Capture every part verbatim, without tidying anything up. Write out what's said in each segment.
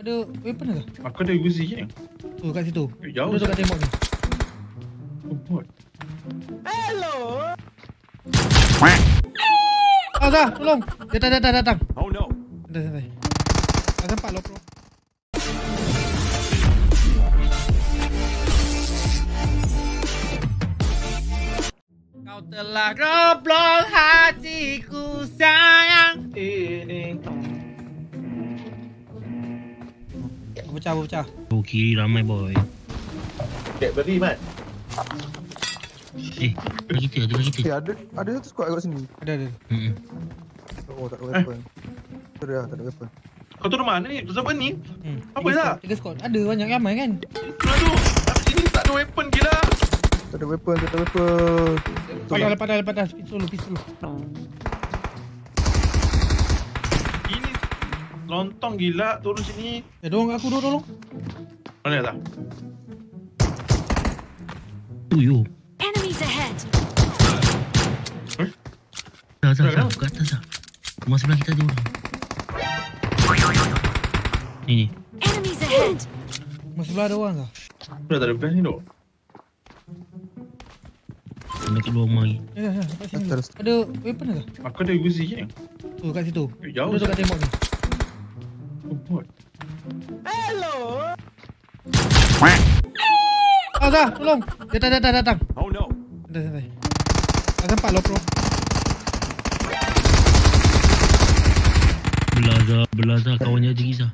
Ada weapon ke? Aku ada Uzi je. Tu kat situ. Jauh tu kat tembok ni. Bot. Hello. Ah dah, tolong. Datang datang datang. Oh no. Dah sampai. Dah sempat loh, bro. Kau telah roblok hatiku sayang. Ini pecah pecah. Oh kiri ramai boy. Dek beri mat. Eh, bagi kita, ada bagi kita. Eh, ada ada satu squad kat sini. Ada ada. Hmm. Oh, tak ada weapon. Eh. Dah, tak ada weapon. Kau turun mana ni? Pasal apa ni? Hmm. Apa dah? Tiga squad. Ada banyak ramai kan? Keluar tu. Tapi sini tak ada weapon gila. Tak ada weapon, tak ada weapon. Padahal padahal padahal pistol, pistol. Lontong gila turun sini. Eh, dorong aku dorong tolong. Mana dah? Tuyo. Enemies ahead. Eh? Dah dah dah kat atas dah. Rumah sebelah kita ada orang. Ni ni. Enemies ahead. Rumah sebelah ada orang dah. Dah tak ada best ni dok. Nak keluar rumah lagi. Dah dah lepas sini. Ada weapon ke? Aku ada Uzi je. Tu kat situ. Jauh tu kat tembok ni. Hello. Ah dah, tolong. Datang datang datang. Oh no. Dah sampai. Dah sempat loh, bro. Belaza, belaza kawannya Jiza.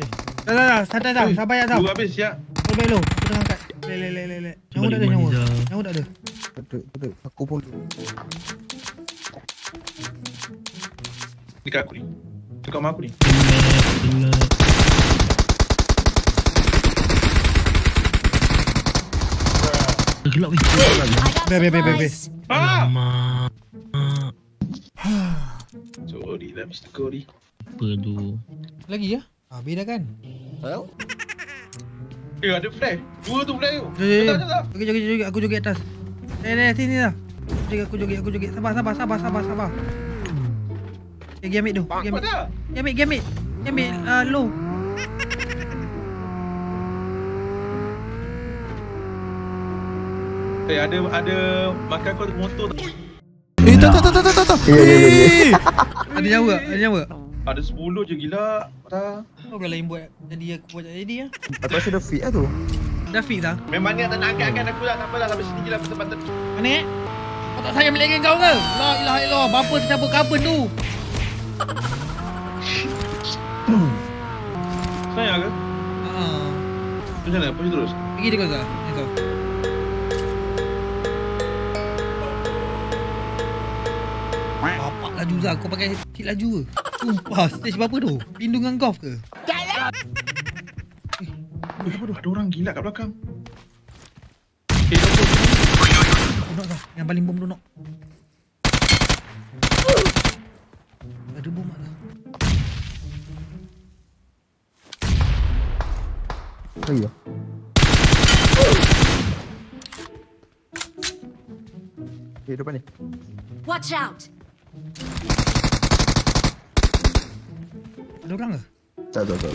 Eh. Dah dah dah, santai dah, sabar ya dah. Dua habis ya. Boleh lo, aku dah angkat. Le le le le le. Nyawa dah ada nyawa. Nyawa dah ada. Betul betul. Aku pun. Dekat aku ni. Dekat rumah aku ni. Gelap weh. Be be be be be. Alamak. Sorry lah Mister Corey. Apa tu? Lagi ya? Ah beda kan? Well. Eh ada flash. Dua tu flash tu. Okey joget joget aku joget atas. Eh ni sini lah. Joget aku joget aku joget. Sabar sabar sabar sabar sabar. Pergi ambil tu, pergi ambil. Pergi ambil, pergi ambil. Pergi ambil, uh, low. Eh, ada, ada bakar kau motor tak? Eh, tak, tak, tak, tak, tak, tak. Eh, ada nyawa tak? Ada nyawa tak? Ada sepuluh je, gila. Kau pula lain buat jadi aku buat tak jadi lah. Aku rasa dah fit lah tu. Dah fit tak? Memang ni tak nak angkat-angkat aku lah. Tak apalah, sampai sini je lah pertempatan. Mana eh? Kau tak sayang milik kau ke? La ilah ilah, bapa tercampur carbon tu. Sayang ke? Haa. Macam mana? Push terus? Pergi dia kau tak? Dia kau. Bapak laju Zah, kau pakai kit laju ke? Sumpah, stage berapa tu? Pindungan golf ke? Tak lah! Eh, apa tu? Ada orang gila kat belakang. Eh, apa tu? Donok Zah, yang paling bom donok. Ada bom tak? Lagi lah. Eh, depan ni. Watch out. Ada orang ke? Tak, tak, tak.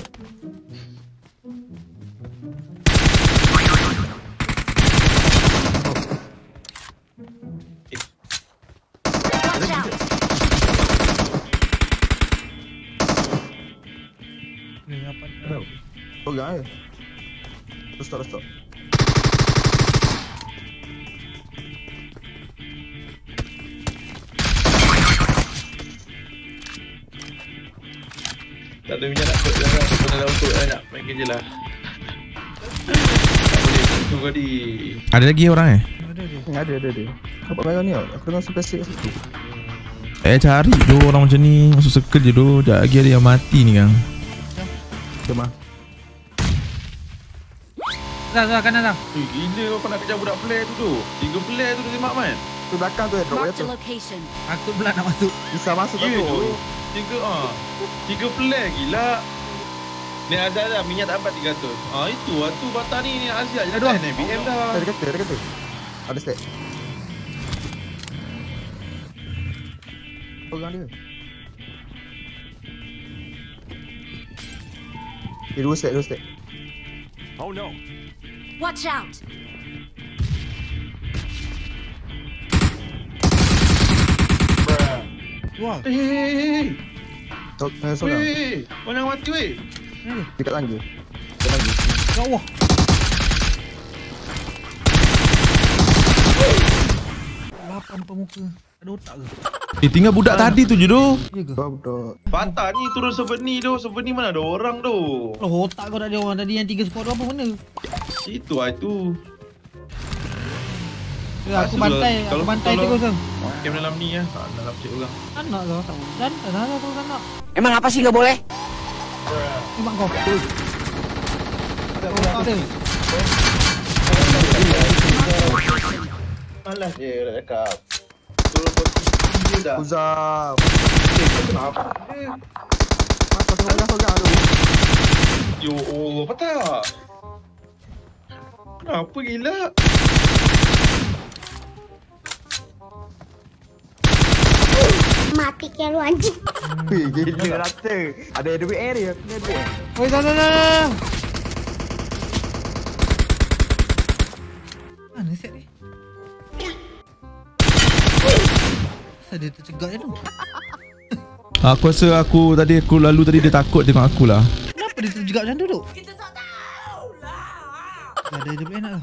Ni apa? Oh, guys. Stop, stop. Tak ada minyak nak kot dah kan. Kena dah untuk lah nak main kerja lah. Tak boleh, tu kali. Ada lagi orang eh? Ada, ada, ada, ada. Khabar bayar ni tau, aku dengar sepasik kat situ. Eh cari tu orang macam ni, masuk circle je tu. Sekejap lagi ada yang mati ni kan. Macam mana? Zah, Zah, kanan Zah. Eh, gila kau nak kejar budak player tu tu. Tiga player tu tu tembak man. Tu belakang tu eh, drop dia tu. Aku pula nak masuk. Bisa masuk tak tu. Tiga ah. Tiga pelan gila. Ni ada ada minyak tak dapat tiga ratus. Ah itu ah tu batang ni ni Azia je dah ni B M dah. Ada kata, ada kata. Ada stack. Pegang dia. It was it, it was it. Oh no. Watch out. Bruh. Wah. Hei. Tok saya seorang. Weh, orang mati weh. Hmm, dekat tangga. Dekat tangga. Jauh. Lapan pemuka. Ada otak ke? Eh, tinggal budak ah. tadi tu je doh. Ya ke? Budak. Patah ni turun sebenih doh. Sebenih mana ada orang doh. Oh, otak kau tak ada orang tadi yang tiga squad apa mana? Itu ah tu. Ya, aku bantai, kalau aku bantai terus ah. Game dalam ni ah, tak nak cek orang. Tak nak kau tak. Dan tak nak kau tak nak. Emang apa sih enggak boleh? Emang kau. Tak boleh. Malas je nak cakap. Turun posisi dah. Uzam. Kenapa? Apa kau nak kau aduh. Yo, oh, patah. Kenapa gila? Mati ke lu anjing. Weh, gila rata. Ada duit area aku ada. Oi, sana sana. Mana set ni? Saya dia tercegat dia tu. Aku rasa aku tadi aku lalu tadi dia takut tengok aku lah. Kenapa dia tercegat macam tu duk? Kita tak tahulah. Ada dia boleh nak lah.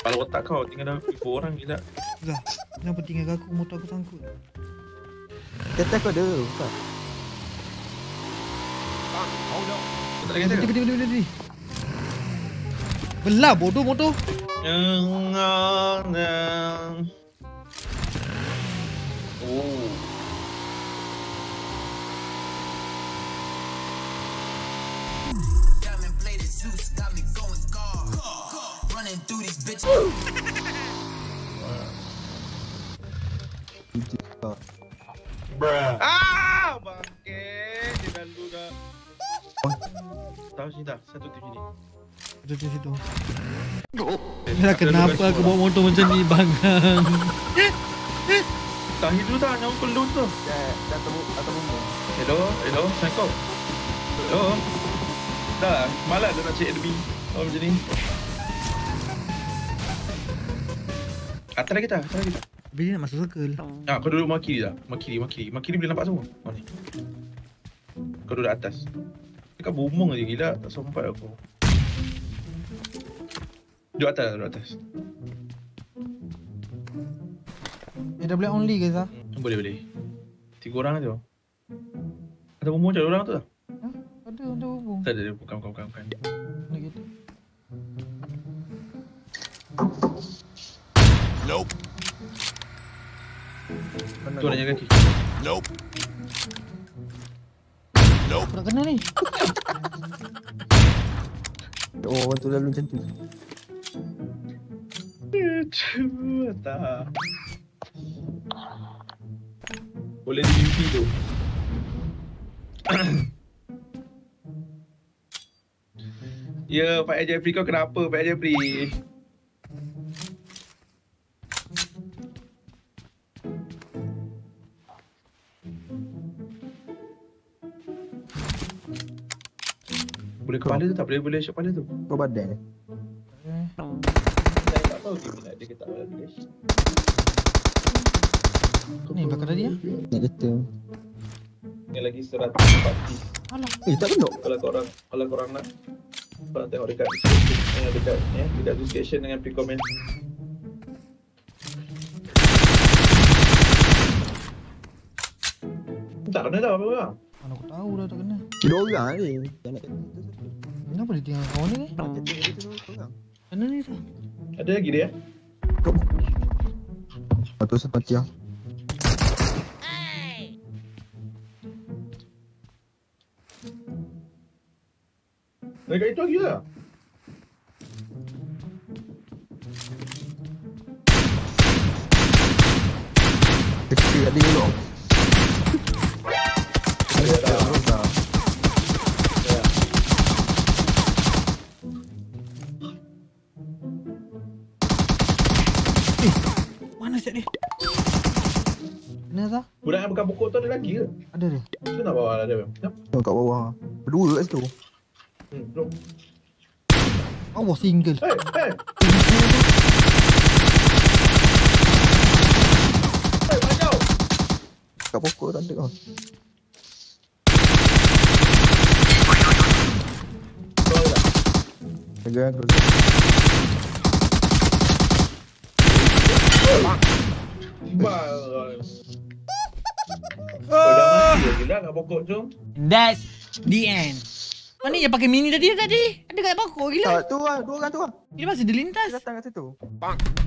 Kalau otak kau tinggal dah tipu orang gila. Zah, kenapa tinggal aku motor aku sangkut? Kata kau ada bukan? Oh no. Kau tak kata ke? Belah bodoh motor. Ngang. Oh. Running through these bitches. Bruh. Ah, bangke, jangan lu dah. Tahu sini dah, satu tu sini. Satu tu situ. Dah kenapa aku bawa motor macam ni, bang? Tak hidup dah, nyamuk pelut tu. Dah, dah tembus, dah tembus. Hello, hello, Assalamualaikum. Hello. Dah, malas dah nak cek demi. Oh macam ni. Atas kita, atas kita. Bila dia nak masuk circle. Ah, kau duduk maki dia tak? Maki dia, maki dia. Maki dia boleh nampak semua. Oh ni. Kau duduk atas. Dekat bumung je gila. Tak sempat aku. Duduk atas, duduk atas. Eh, dah boleh only ke Zah? Boleh, boleh. Tiga orang je. Ada bumung je orang tu tak? Ha? Ada, ada bumung. Tak ada, bukan, bukan, bukan. bukan. Nak gitu. Nope. Tuan nak jaga kaki. Nope. Nope. Nak kena ni. Oh, orang tu lalu macam tu. Tak. Boleh di U P tu. Ya, Pak Jeffrey kau kenapa Pak Jeffrey? Boleh kepala tu tak boleh boleh shot kepala tu. Kau badan ni. Eh. Saya tak tahu dia bila dia kata kepala dia. Ni bakal tadi ah. Nak kata. Ni lagi seratus empat puluh. Alah. Eh tak kena. Kalau kau orang kalau kau orang nak kau tengok dekat ni dekat ni dekat description dengan pre-comment. Tak kena dah apa-apa. Mana aku tahu dah tak kena. Dua orang ni. Jangan kena. Kenapa dia tinggal kawan ni? Mana ni tu? Ada lagi dia? Atau sepati ah. Hey. Dekat itu lagi dah. Dekat dia dulu. Budak yang bukan pokok tu ada lagi ke? Ada dia. Kenapa nak bawa lah dia? Kenapa? Kat bawah. Berdua kat situ. Almost single. Hey, hey. Hey, maju. Kat pokok tanda kau. Jaga terus. That's the end. Mana yang pakai mini tadi tadi? Ada kat pokok gila. Tak, tu ah, dua orang tu ah. Dia masih dilintas. Datang kat situ. Bang.